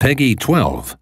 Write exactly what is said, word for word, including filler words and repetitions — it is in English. Peggy twelve.